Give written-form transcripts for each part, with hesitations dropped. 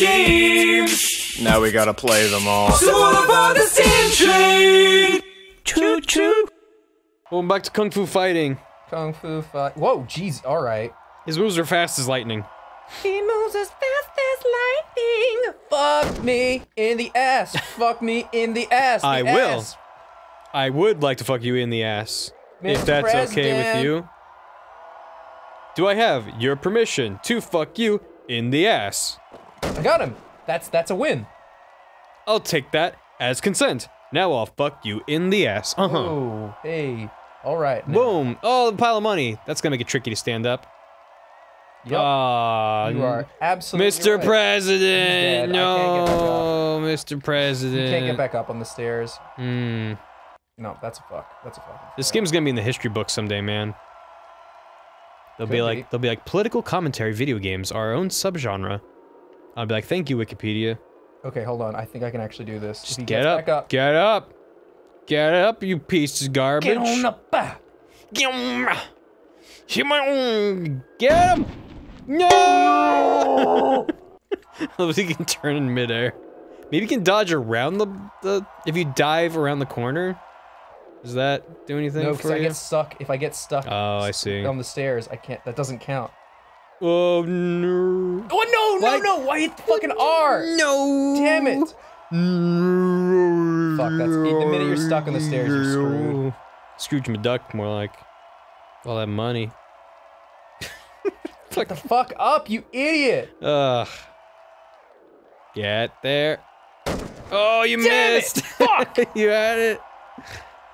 many games. Now we gotta play them all. So all about the Steam Train. Choo choo. Welcome back to Kung Fu Fighting. Kung Fu Fight. Whoa, jeez, alright. His moves are fast as lightning. He moves as fast as lightning. Fuck me in the ass. Fuck me in the ass. The ass. I would like to fuck you in the ass. Mr. If that's President. Okay with you. Do I have your permission to fuck you in the ass? I got him. That's a win. I'll take that as consent. Now I'll fuck you in the ass. Uh-huh. Oh, hey. All right. Now. Boom. Oh, the pile of money. That's gonna make it tricky to stand up. Yep. You are absolutely Mr. Right. President. No, Mr. President. You can't get back up on the stairs. Hmm. No, that's a fuck. That's a fuck. This game's gonna be in the history book someday, man. They'll be like political commentary video games, our own subgenre. I'll be like, thank you, Wikipedia. Okay, hold on. I think I can actually do this. Just get up. Get up. Get up, you piece of garbage. Get on up. Get him. Get him. No. He can turn in midair. Maybe you can dodge around the if you dive around the corner. Does that do anything for you? No, because I get stuck. If I get stuck on the stairs, I can't. That doesn't count. Oh, no. Oh, no, no, no. Why hit the fucking R? No. Damn it. No. Fuck, that's the minute you're stuck on the stairs, you're screwed. Scrooge McDuck, more like. All that money. Get the fuck up, you idiot. Ugh. Get there. Oh, you missed. Fuck. You had it.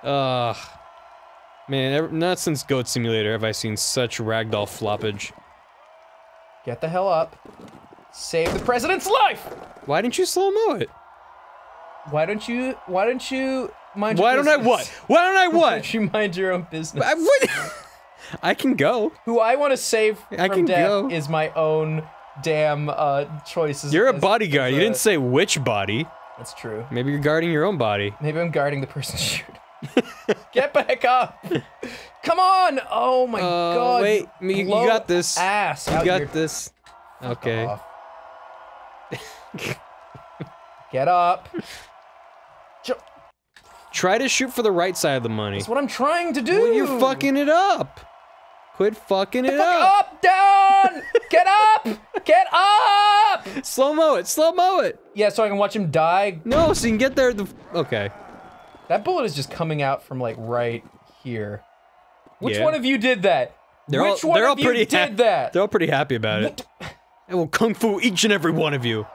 Ugh, man, not since Goat Simulator have I seen such ragdoll floppage. Get the hell up. Save the president's life! Why didn't you slow-mo it? Why don't you mind your business? Why don't you mind your own business? I can go. Who I want to save from death is my own damn choices. You're a bodyguard. You didn't say which body. That's true. Maybe you're guarding your own body. Maybe I'm guarding the person shooting. Get back up! Come on! Oh my god! Wait, you got this. Ass, you got this. Okay. Get up. Try to shoot for the right side of the money. That's what I'm trying to do. Well, you're fucking it up. Quit fucking it up. Up, down! Get up! Get up! Slow-mo it. Slow-mo it. Yeah, so I can watch him die. No, so you can get there. Okay. That bullet is just coming out from like right here. Which one of you did that? They're all pretty happy about it. I will kung fu each and every one of you.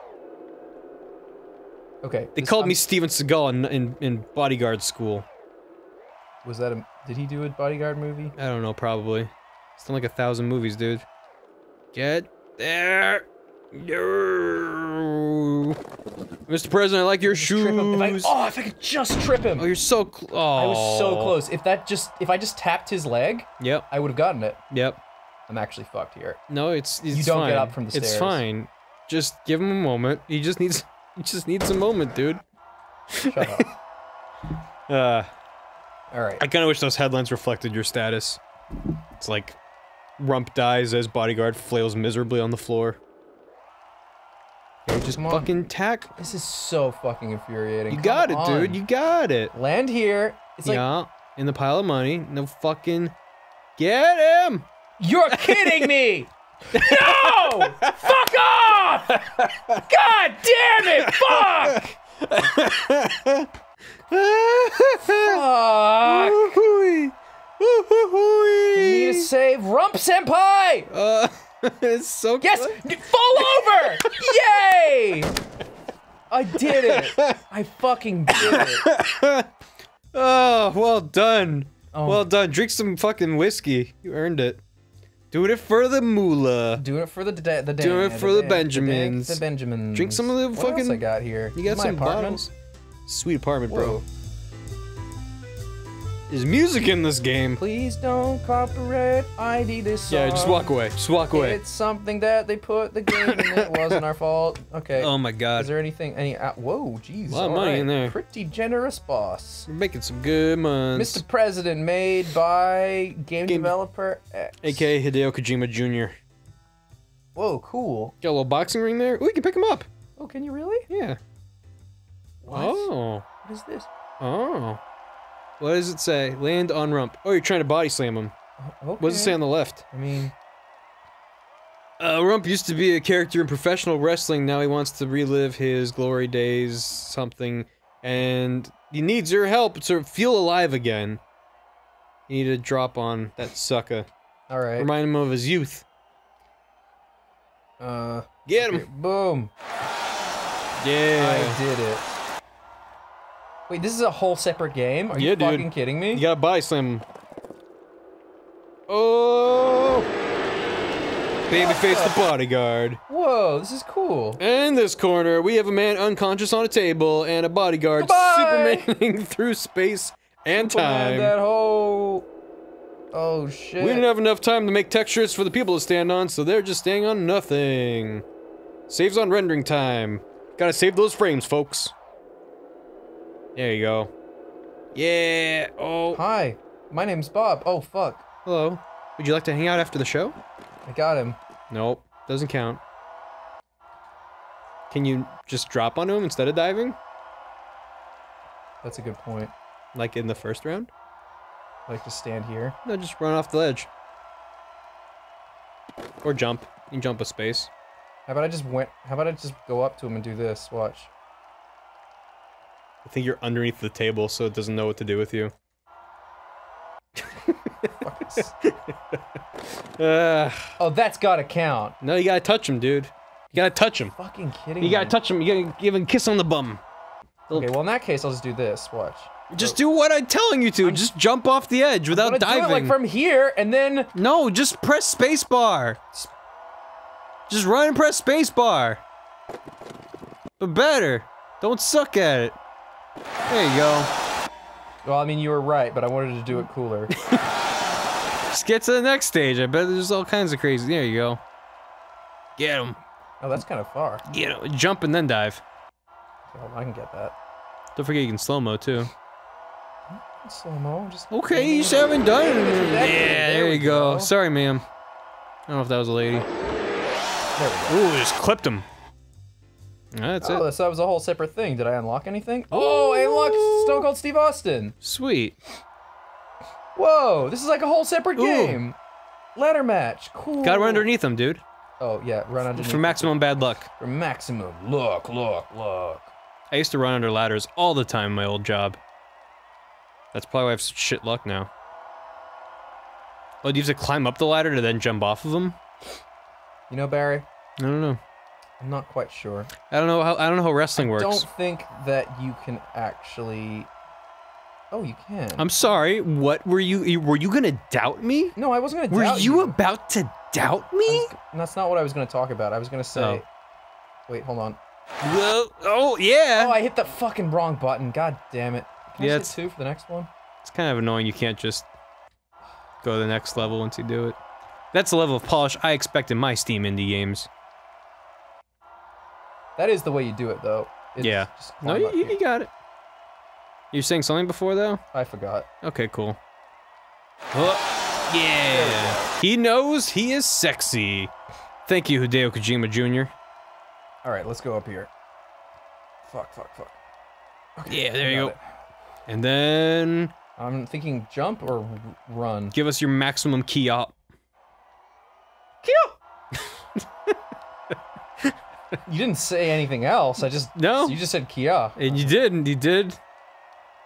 Okay. They called me Steven Seagal in bodyguard school. Was that a? Did he do a bodyguard movie? I don't know. Probably. It's done like 1,000 movies, dude. Get there. No. Mr. President, I like your shoes. If I could just trip him. Oh, you're so close. Oh. I was so close. If I just tapped his leg, yep, I would have gotten it. Yep. I'm actually fucked here. No, it's you don't fine. Get up from the stairs. It's fine. Just give him a moment. He just needs a moment, dude. Shut up. All right. I kind of wish those headlines reflected your status. It's like, Rump dies as bodyguard flails miserably on the floor. Just fucking tack. This is so fucking infuriating. You got it, dude. You got it. Land here. It's like, yeah, in the pile of money. No fucking. Get him. You're kidding me. No. Fuck off. God damn it. Fuck. Fuck. You need to save Rump Senpai. It's so yes! Good. Fall over! Yay! I did it! I fucking did it! Oh, well done. Oh. Well done. Drink some fucking whiskey. You earned it. Doing it for the moolah. Doing it for the day. Doing it for the Benjamins. The Benjamins. Drink some of the fucking. What else I got here? You got some bottles. Sweet apartment, bro. Whoa. There's music in this game. Please don't copyright ID this song. Yeah, just walk away. Just walk away. It's something that they put the game in. It wasn't our fault. Okay. Oh my god. Is there anything? Whoa, jeez. A lot of money in there. Pretty generous boss. We're making some good money. Mr. President, made by game developer X. AKA Hideo Kojima Jr. Whoa, cool. Got a little boxing ring there. Ooh, you can pick him up. Oh, can you really? Yeah. What? Oh. What is this? Oh. What does it say? Land on rump. Oh, you're trying to body slam him. Okay. What does it say on the left? I mean... Rump used to be a character in professional wrestling. Now he wants to relive his glory days, something, and he needs your help to feel alive again. You need to drop on that sucker. All right. Remind him of his youth. Get him! Okay. Boom! Yeah. I did it. Wait, this is a whole separate game? Are you fucking kidding me? You gotta buy some. Oh! Babyface the bodyguard. Whoa, this is cool. And this corner, we have a man unconscious on a table and a bodyguard supermaning through space and time. That whole... Oh, shit. We didn't have enough time to make textures for the people to stand on, so they're just staying on nothing. Saves on rendering time. Gotta save those frames, folks. There you go. Yeah. Oh. Hi. My name's Bob. Oh, fuck. Hello. Would you like to hang out after the show? I got him. Nope. Doesn't count. Can you just drop on him instead of diving? That's a good point. Like in the first round? Like to stand here? No, just run off the ledge. Or jump. You can jump a space. How about I just go up to him and do this? Watch. I think you're underneath the table, so it doesn't know what to do with you. Oh, that's gotta count. No, you gotta touch him, dude. You gotta touch him. Fucking kidding me. You gotta touch him. You gotta give him a kiss on the bum. Okay, well in that case, I'll just do this. Watch. Just do what I'm telling you to. Just jump off the edge without diving. Do it, like from here, and then. No, just press spacebar. Just run and press spacebar. But better. Don't suck at it. There you go. Well, I mean, you were right, but I wanted to do it cooler. Just get to the next stage. I bet there's all kinds of crazy. There you go. Get him. Oh, that's kind of far. Get him. Jump and then dive. Oh, I can get that. Don't forget you can slow-mo, too. Slow-mo? Okay, you just haven't done it. Yeah, there you go. Sorry, ma'am. I don't know if that was a lady. There we go. Ooh, just clipped him. That's it. So that was a whole separate thing. Did I unlock anything? Oh, I unlocked Stone Cold Steve Austin. Sweet. Whoa, this is like a whole separate game. Ladder match. Cool. Gotta run underneath him, dude. Oh, yeah, run underneath. For maximum bad luck. For maximum. Look. I used to run under ladders all the time in my old job. That's probably why I have such shit luck now. Oh, do you have to climb up the ladder to then jump off of them? You know, Barry? I don't know. I'm not quite sure. I don't know how wrestling works. I don't think that you can actually. Oh, you can. I'm sorry. What were you? Were you gonna doubt me? No, I wasn't gonna doubt you. Were you about to doubt me? That's not what I was gonna talk about. I was gonna say. Oh. Wait, hold on. Well, oh yeah. Oh, I hit the fucking wrong button. God damn it. Can I hit two for the next one? It's kind of annoying. You can't just go to the next level once you do it. That's the level of polish I expect in my Steam indie games. That is the way you do it, though. It's No, you got it. You were saying something before, though? I forgot. Okay, cool. Oh, yeah! He knows he is sexy. Thank you, Hideo Kojima Jr. Alright, let's go up here. Fuck. Okay, yeah, there you go. And then... I'm thinking jump or run. Give us your maximum key up. Key up! You didn't say anything else. I just no. You just said Kia. And you didn't. You did.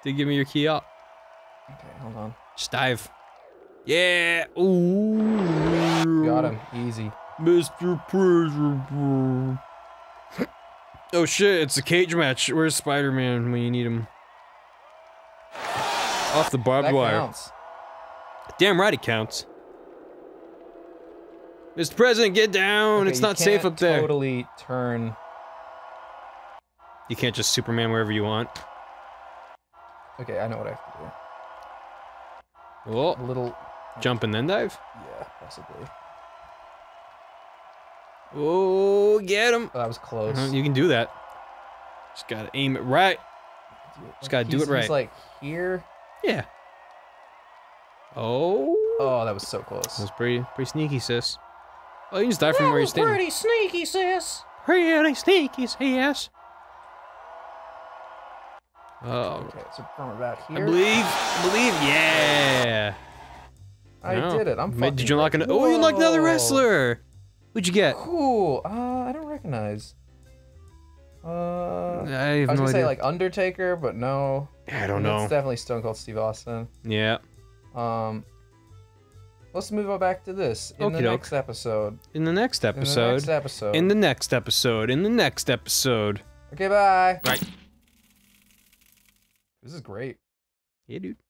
Did give me your Kia. Okay, hold on. Just dive. Yeah. Ooh. Got him. Easy. Mr. President. Oh shit! It's a cage match. Where's Spider-Man when you need him? Off the barbed wire. Counts. Damn right it counts. Mr. President, get down! Okay, it's not safe up there. Totally turn. You can't just Superman wherever you want. Okay, I know what I have to do. Well, a little jump and then dive. Yeah, possibly. Oh, get him! Oh, that was close. You can do that. Just gotta aim it right. Just gotta do it right. He's like here. Yeah. Oh. Oh, that was so close. That was pretty sneaky, sis. Oh, you just dive from where you're standing. Pretty sneaky, sis. Pretty sneaky, CS. Okay, so from about here. I believe, yeah. I did it. I'm fucking. Did you unlock an? Oh, you unlocked another wrestler. What'd you get? Cool. I don't recognize. I was gonna say like Undertaker, but no. I don't know. It's definitely Stone Cold Steve Austin. Yeah. Let's move on back to this in the next episode. In the next episode. In the next episode. In the next episode. In the next episode. Okay, bye. Bye. This is great. Yeah, dude.